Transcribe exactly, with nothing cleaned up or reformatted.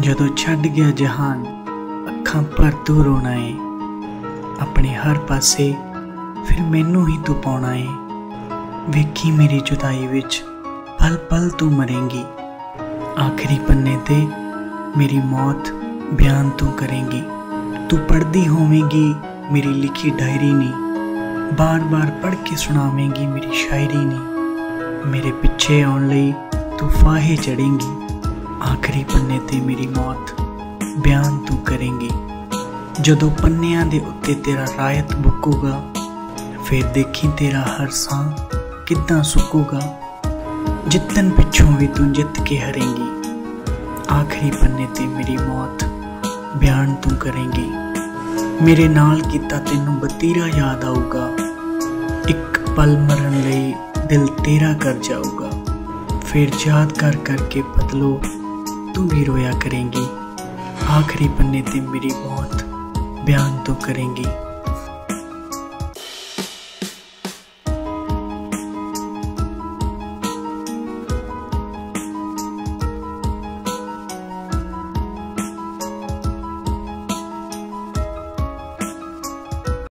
जदों छड़ गया जहान अखां पर तू रोना है, अपने हर पासे फिर मैनू ही तू पाना है। वेखी मेरी जुदाई विच पल पल तू मरेंगी, आखिरी पन्ने ते मेरी मौत बयान तू करेंगी। तू पढ़ती होवेंगी मेरी लिखी डायरी नहीं, बार बार पढ़ के सुनावेंगी मेरी शायरी नहीं। मेरे पिछे आउण लई तू फाहे चढ़ेंगी, आखिरी पन्ने ते मेरी मौत बयान तू करेंगी। जदों पन्नियां दे उत्ते तेरा रायत बुकूगा, फिर देखी तेरा हर सां कितना सुकूगा। जितन पिछों भी तू जित के हरेंगी, आखिरी पन्ने ते मेरी मौत बयान तू करेंगी। मेरे नाल कीता तेनू बतीरा याद आऊगा, एक पल मरन लई दिल तेरा कर जाऊगा। फिर याद कर करके पतलो तू भी रोया करेंगी, आखिरी पन्ने ते मेरी मौत बयान तो करेंगी।